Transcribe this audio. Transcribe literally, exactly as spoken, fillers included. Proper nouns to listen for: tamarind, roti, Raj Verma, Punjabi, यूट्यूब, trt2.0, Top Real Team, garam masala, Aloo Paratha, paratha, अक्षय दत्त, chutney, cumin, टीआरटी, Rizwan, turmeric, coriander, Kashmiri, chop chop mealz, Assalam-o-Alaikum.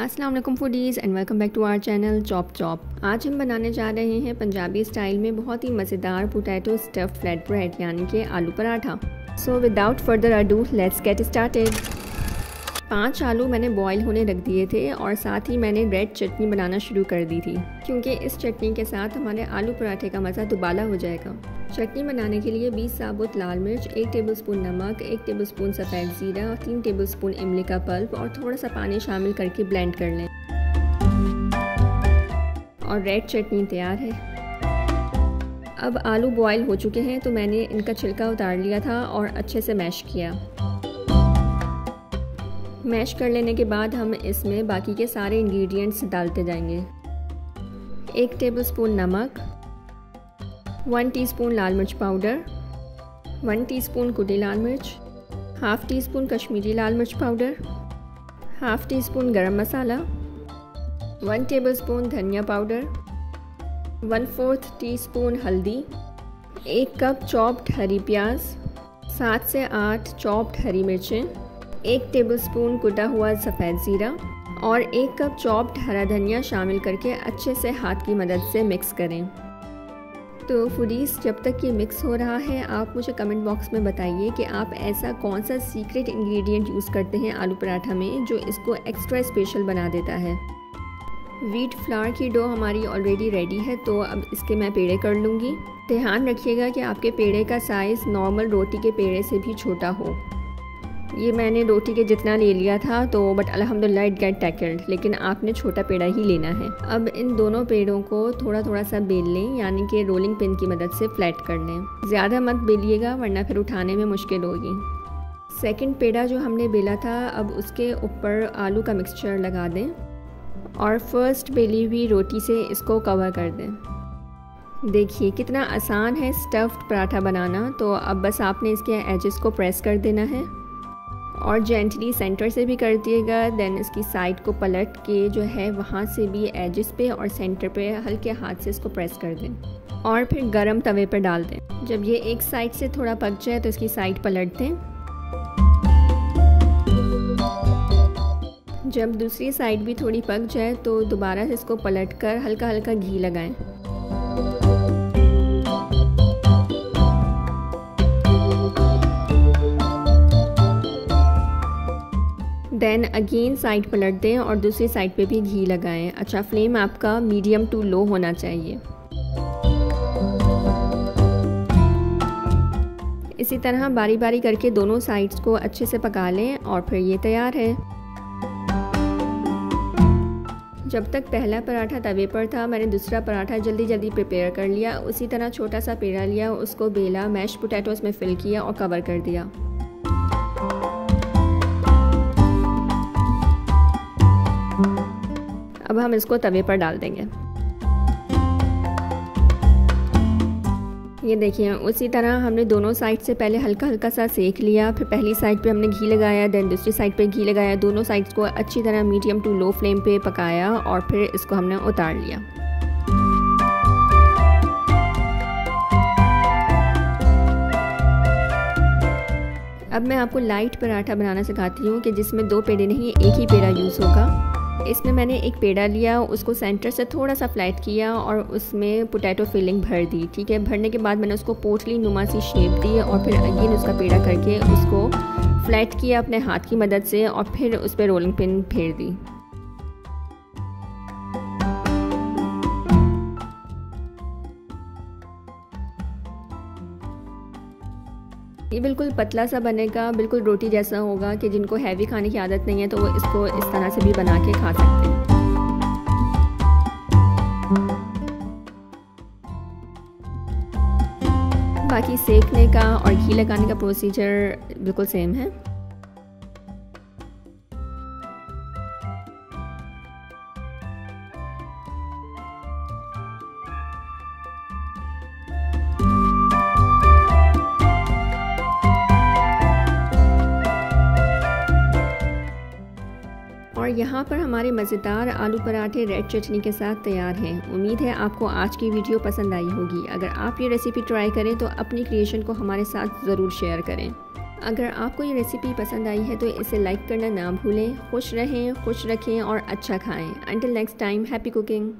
अस्सलाम वालेकुम foodies and welcome back to our channel chop chop. आज हम बनाने जा रहे हैं पंजाबी स्टाइल में बहुत ही मज़ेदार पोटैटो स्टफ्ड फ्लैट ब्रेड यानी कि aloo paratha. So without further ado let's get started. पाँच आलू मैंने बॉयल होने रख दिए थे और साथ ही मैंने रेड चटनी बनाना शुरू कर दी थी क्योंकि इस चटनी के साथ हमारे आलू पराठे का मज़ा दुबाला हो जाएगा। चटनी बनाने के लिए बीस साबुत लाल मिर्च, एक टेबलस्पून नमक, एक टेबलस्पून सफ़ेद ज़ीरा और तीन टेबलस्पून इमली का पल्प और थोड़ा सा पानी शामिल करके ब्लेंड कर लें और रेड चटनी तैयार है। अब आलू बॉयल हो चुके हैं तो मैंने इनका छिलका उतार लिया था और अच्छे से मैश किया। मैश कर लेने के बाद हम इसमें बाकी के सारे इंग्रेडिएंट्स डालते जाएंगे। एक टेबलस्पून नमक, वन टीस्पून लाल मिर्च पाउडर, वन टीस्पून कुटी लाल मिर्च, हाफ़ टी स्पून कश्मीरी लाल मिर्च powder, half teaspoon garam masala, one tablespoon धनिया पाउडर, वन फोर्थ टीस्पून हल्दी, एक कप चॉप्ड हरी प्याज, सात से आठ चॉप्ड हरी मिर्चें, एक टेबलस्पून कुटा हुआ सफ़ेद ज़ीरा और एक कप चॉप्ड हरा धनिया शामिल करके अच्छे से हाथ की मदद से मिक्स करें। तो फूडीज़, जब तक ये मिक्स हो रहा है आप मुझे कमेंट बॉक्स में बताइए कि आप ऐसा कौन सा सीक्रेट इंग्रेडिएंट यूज़ करते हैं आलू पराठा में जो इसको एक्स्ट्रा स्पेशल बना देता है। व्हीट फ्लावर की डो हमारी ऑलरेडी रेडी है तो अब इसके मैं पेड़े कर लूँगी। ध्यान रखिएगा कि आपके पेड़े का साइज़ नॉर्मल रोटी के पेड़े से भी छोटा हो। ये मैंने रोटी के जितना ले लिया था तो बट अल्हम्दुलिल्लाह इट गेट टैकल्ड, लेकिन आपने छोटा पेड़ा ही लेना है। अब इन दोनों पेड़ों को थोड़ा थोड़ा सा बेल लें यानी कि रोलिंग पिन की मदद से फ्लैट कर लें। ज़्यादा मत बेलिएगा वरना फिर उठाने में मुश्किल होगी। सेकंड पेड़ा जो हमने बेला था अब उसके ऊपर आलू का मिक्सचर लगा दें और फर्स्ट बेली हुई रोटी से इसको कवर कर दें। देखिए कितना आसान है स्टफ्ड पराठा बनाना। तो अब बस आपने इसके एजेस को प्रेस कर देना है और जेंटली सेंटर से भी कर दिएगा। देन इसकी साइड को पलट के जो है वहाँ से भी एजेस पे और सेंटर पे हल्के हाथ से इसको प्रेस कर दें और फिर गरम तवे पे डाल दें। जब ये एक साइड से थोड़ा पक जाए तो इसकी साइड पलट दें। जब दूसरी साइड भी थोड़ी पक जाए तो दोबारा से इसको पलट कर हल्का हल्का घी लगाएं। देन अगेन साइड पलट दें और दूसरी साइड पे भी घी लगाएं। अच्छा, फ्लेम आपका मीडियम टू लो होना चाहिए। इसी तरह बारी बारी करके दोनों साइड्स को अच्छे से पका लें और फिर ये तैयार है। जब तक पहला पराठा तवे पर था मैंने दूसरा पराठा जल्दी जल्दी प्रिपेयर कर लिया। उसी तरह छोटा सा पेड़ा लिया, उसको बेला, मैश पोटैटोस में फिल किया और कवर कर दिया। अब हम इसको तवे पर डाल देंगे। ये देखिए उसी तरह हमने दोनों साइड से पहले हल्का हल्का सा सेक लिया, फिर पहली साइड पे हमने घी लगाया, देन दूसरी साइड पे घी लगाया। दोनों साइड्स को अच्छी तरह मीडियम टू लो फ्लेम पे पकाया और फिर इसको हमने उतार लिया। अब मैं आपको लाइट पराठा बनाना सिखाती हूँ कि जिसमें दो पेड़े नहीं एक ही पेड़ा यूज़ होगा। इसमें मैंने एक पेड़ा लिया, उसको सेंटर से थोड़ा सा फ्लैट किया और उसमें पोटैटो फिलिंग भर दी। ठीक है, भरने के बाद मैंने उसको पोटली नुमा सी शेप दी और फिर अगेन उसका पेड़ा करके उसको फ्लैट किया अपने हाथ की मदद से और फिर उस पर रोलिंग पिन फेर दी। ये बिल्कुल पतला सा बनेगा, बिल्कुल रोटी जैसा होगा कि जिनको हैवी खाने की आदत नहीं है तो वो इसको इस तरह से भी बना के खा सकते हैं। बाकी सेकने का और घी लगाने का प्रोसीजर बिल्कुल सेम है। यहाँ पर हमारे मज़ेदार आलू पराठे रेड चटनी के साथ तैयार हैं। उम्मीद है आपको आज की वीडियो पसंद आई होगी। अगर आप ये रेसिपी ट्राई करें तो अपनी क्रिएशन को हमारे साथ ज़रूर शेयर करें। अगर आपको ये रेसिपी पसंद आई है तो इसे लाइक करना ना भूलें। खुश रहें, खुश रखें और अच्छा खाएं। Until next time, happy cooking.